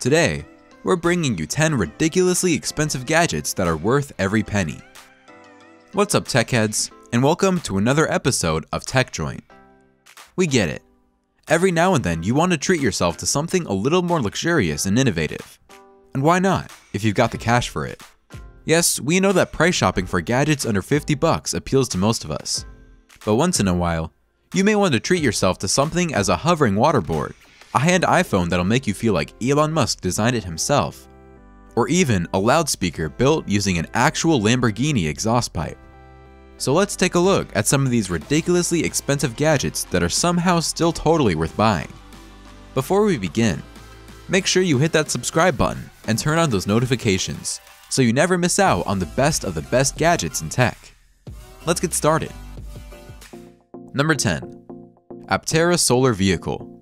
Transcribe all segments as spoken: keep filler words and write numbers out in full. Today, we're bringing you ten ridiculously expensive gadgets that are worth every penny. What's up, tech heads, and welcome to another episode of TechJoint. We get it. Every now and then you want to treat yourself to something a little more luxurious and innovative. And why not, if you've got the cash for it? Yes, we know that price shopping for gadgets under fifty bucks appeals to most of us. But once in a while, you may want to treat yourself to something as a hovering waterboard, a high-end iPhone that'll make you feel like Elon Musk designed it himself, or even a loudspeaker built using an actual Lamborghini exhaust pipe. So let's take a look at some of these ridiculously expensive gadgets that are somehow still totally worth buying. Before we begin, make sure you hit that subscribe button and turn on those notifications so you never miss out on the best of the best gadgets in tech. Let's get started. Number ten. Aptera Solar Vehicle.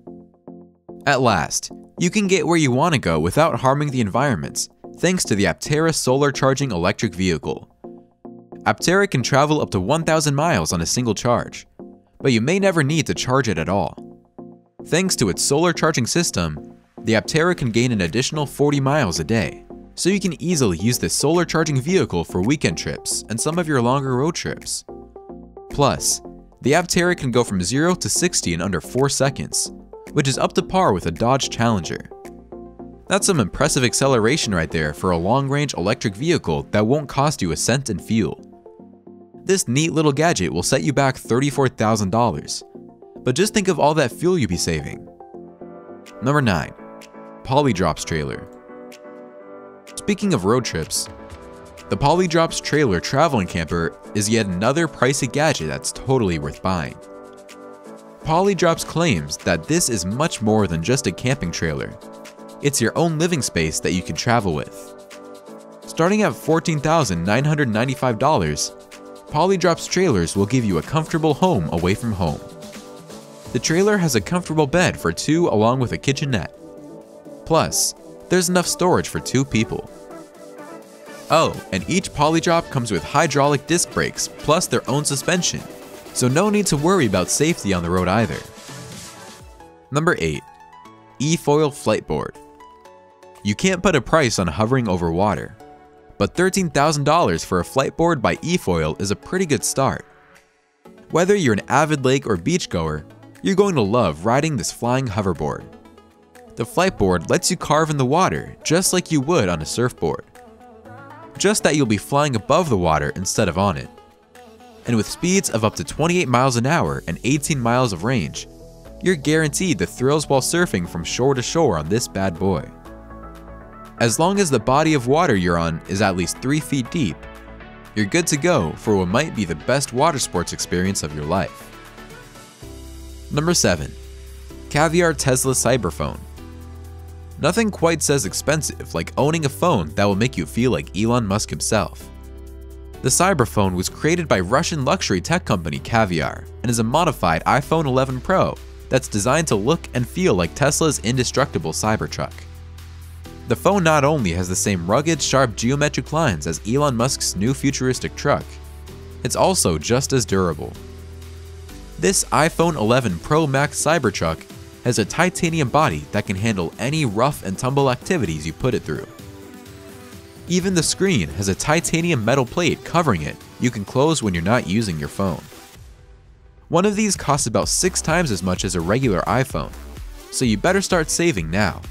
At last, you can get where you want to go without harming the environment thanks to the Aptera Solar Charging Electric Vehicle. Aptera can travel up to one thousand miles on a single charge, but you may never need to charge it at all. Thanks to its solar charging system, the Aptera can gain an additional forty miles a day, so you can easily use this solar charging vehicle for weekend trips and some of your longer road trips. Plus, the Aptera can go from zero to sixty in under four seconds, which is up to par with a Dodge Challenger. That's some impressive acceleration right there for a long-range electric vehicle that won't cost you a cent in fuel. This neat little gadget will set you back thirty-four thousand dollars, but just think of all that fuel you'd be saving. Number nine. Polydrops Trailer. Speaking of road trips, the Polydrops Trailer Traveling Camper is yet another pricey gadget that's totally worth buying. Polydrops claims that this is much more than just a camping trailer. It's your own living space that you can travel with. Starting at fourteen thousand nine hundred ninety-five dollars, Polydrops trailers will give you a comfortable home away from home. The trailer has a comfortable bed for two along with a kitchenette. Plus, there's enough storage for two people. Oh, and each Polydrop comes with hydraulic disc brakes plus their own suspension, so no need to worry about safety on the road either. Number eight. E-Foil Flight Board. You can't put a price on hovering over water, but thirteen thousand dollars for a flight board by E-Foil is a pretty good start. Whether you're an avid lake or beachgoer, you're going to love riding this flying hoverboard. The flight board lets you carve in the water just like you would on a surfboard. Just that you'll be flying above the water instead of on it. And with speeds of up to twenty-eight miles an hour and eighteen miles of range, you're guaranteed the thrills while surfing from shore to shore on this bad boy. As long as the body of water you're on is at least three feet deep, you're good to go for what might be the best water sports experience of your life. Number seven. Caviar Tesla Cyberphone. Nothing quite says expensive like owning a phone that will make you feel like Elon Musk himself. The Cyberphone was created by Russian luxury tech company Caviar and is a modified iPhone eleven Pro that's designed to look and feel like Tesla's indestructible Cybertruck. The phone not only has the same rugged, sharp geometric lines as Elon Musk's new futuristic truck, it's also just as durable. This iPhone eleven Pro Max Cybertruck has a titanium body that can handle any rough and tumble activities you put it through. Even the screen has a titanium metal plate covering it you can close when you're not using your phone. One of these costs about six times as much as a regular iPhone, so you better start saving now.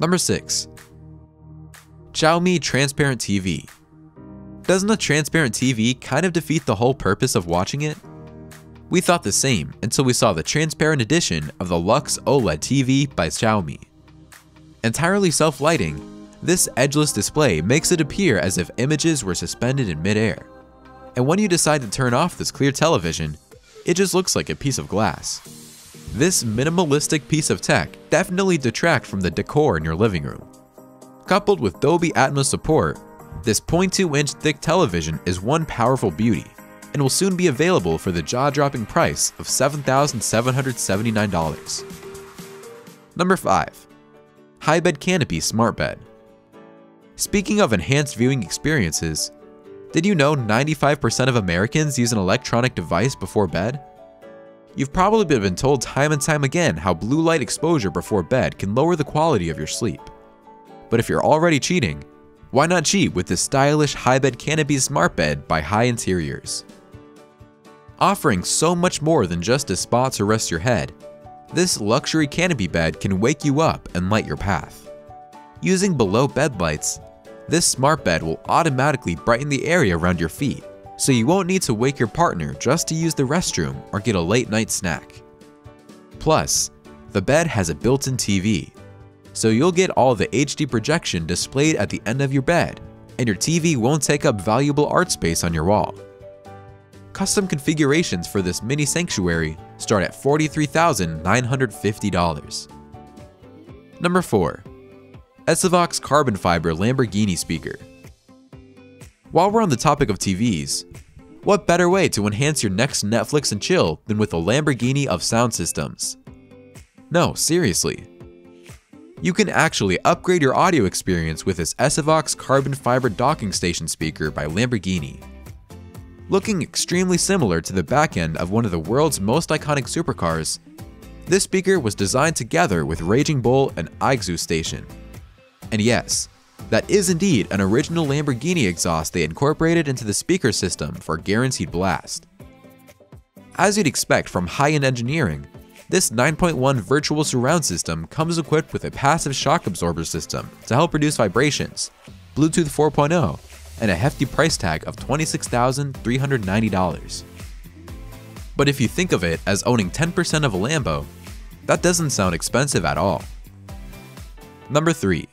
Number six. Xiaomi Transparent T V. Doesn't a transparent T V kind of defeat the whole purpose of watching it? We thought the same until we saw the transparent edition of the Lux OLED T V by Xiaomi. Entirely self-lighting, this edgeless display makes it appear as if images were suspended in midair. And when you decide to turn off this clear television, it just looks like a piece of glass. This minimalistic piece of tech definitely detracts from the decor in your living room. Coupled with Dolby Atmos support, this zero point two inch thick television is one powerful beauty and will soon be available for the jaw-dropping price of seven thousand seven hundred seventy-nine dollars. Number five. HiBed Canopy Smart Bed. Speaking of enhanced viewing experiences, did you know ninety-five percent of Americans use an electronic device before bed? You've probably been told time and time again how blue light exposure before bed can lower the quality of your sleep. But if you're already cheating, why not cheat with this stylish HiBed Canopy Smart Bed by Hi Interiors? Offering so much more than just a spot to rest your head, this luxury canopy bed can wake you up and light your path. Using below bed lights, this smart bed will automatically brighten the area around your feet, so you won't need to wake your partner just to use the restroom or get a late night snack. Plus, the bed has a built-in T V, so you'll get all the H D projection displayed at the end of your bed, and your T V won't take up valuable art space on your wall. Custom configurations for this mini sanctuary start at forty-three thousand nine hundred fifty dollars. Number four. Esavox Carbon Fiber Lamborghini Speaker. While we're on the topic of T Vs, what better way to enhance your next Netflix and chill than with a Lamborghini of sound systems? No, seriously. You can actually upgrade your audio experience with this Esavox Carbon Fiber Docking Station speaker by Lamborghini. Looking extremely similar to the back end of one of the world's most iconic supercars, this speaker was designed together with Raging Bull and Iguzu Station. And yes, that is indeed an original Lamborghini exhaust they incorporated into the speaker system for guaranteed blast. As you'd expect from high-end engineering, this nine point one virtual surround system comes equipped with a passive shock absorber system to help reduce vibrations, Bluetooth four point oh, and a hefty price tag of twenty-six thousand three hundred ninety dollars. But if you think of it as owning ten percent of a Lambo, that doesn't sound expensive at all. Number three.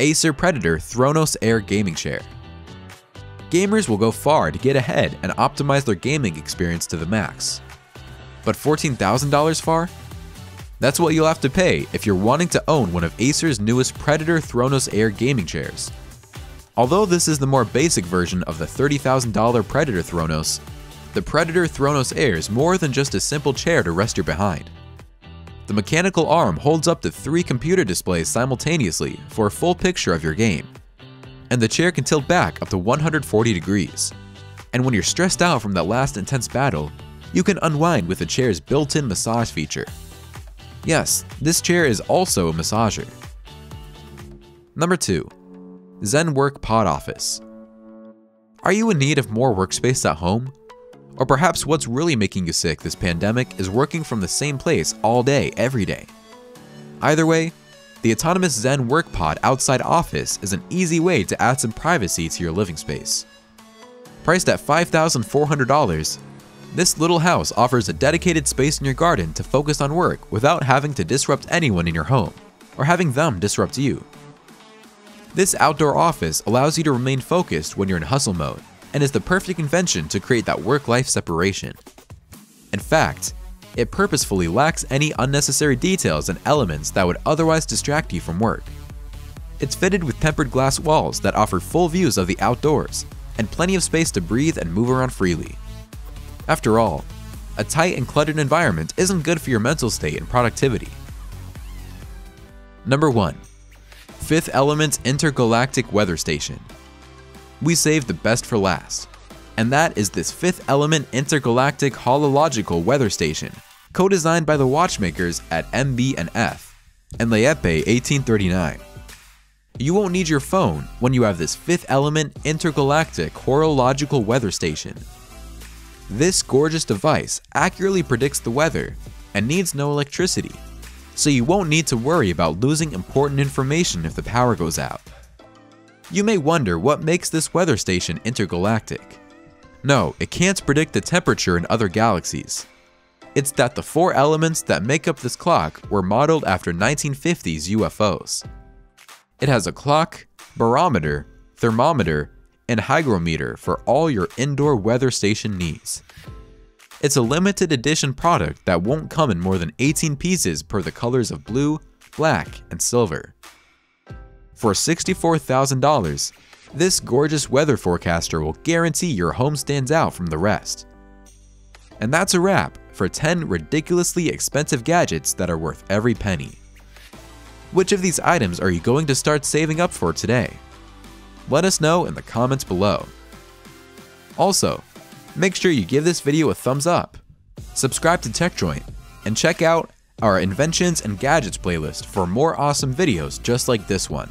Acer Predator Thronos Air Gaming Chair. Gamers will go far to get ahead and optimize their gaming experience to the max. But fourteen thousand dollars far? That's what you'll have to pay if you're wanting to own one of Acer's newest Predator Thronos Air gaming chairs. Although this is the more basic version of the thirty thousand dollar Predator Thronos, the Predator Thronos Air is more than just a simple chair to rest your behind. The mechanical arm holds up to three computer displays simultaneously for a full picture of your game, and the chair can tilt back up to one hundred forty degrees. And when you're stressed out from that last intense battle, you can unwind with the chair's built-in massage feature. Yes, this chair is also a massager. Number two. Zen WorkPod Office. Are you in need of more workspace at home? Or perhaps what's really making you sick this pandemic is working from the same place all day, every day. Either way, the autonomous Zen WorkPod outside office is an easy way to add some privacy to your living space. Priced at five thousand four hundred dollars, this little house offers a dedicated space in your garden to focus on work without having to disrupt anyone in your home, or having them disrupt you. This outdoor office allows you to remain focused when you're in hustle mode, and is the perfect invention to create that work-life separation. In fact, it purposefully lacks any unnecessary details and elements that would otherwise distract you from work. It's fitted with tempered glass walls that offer full views of the outdoors, and plenty of space to breathe and move around freely. After all, a tight and cluttered environment isn't good for your mental state and productivity. Number one. Fifth Element Intergalactic Weather Station. We saved the best for last, and that is this Fifth Element Intergalactic Horological Weather Station, co-designed by the watchmakers at M B and F and Leepe eighteen thirty-nine. You won't need your phone when you have this Fifth Element Intergalactic Horological Weather Station. This gorgeous device accurately predicts the weather and needs no electricity, so you won't need to worry about losing important information if the power goes out. You may wonder what makes this weather station intergalactic. No, it can't predict the temperature in other galaxies. It's that the four elements that make up this clock were modeled after nineteen fifties U F Os. It has a clock, barometer, thermometer, and hygrometer for all your indoor weather station needs. It's a limited edition product that won't come in more than eighteen pieces per the colors of blue, black, and silver. For sixty-four thousand dollars, this gorgeous weather forecaster will guarantee your home stands out from the rest. And that's a wrap for ten ridiculously expensive gadgets that are worth every penny. Which of these items are you going to start saving up for today? Let us know in the comments below. Also, make sure you give this video a thumbs up. subscribe to TechJoint, and check out our Inventions and Gadgets playlist for more awesome videos just like this one.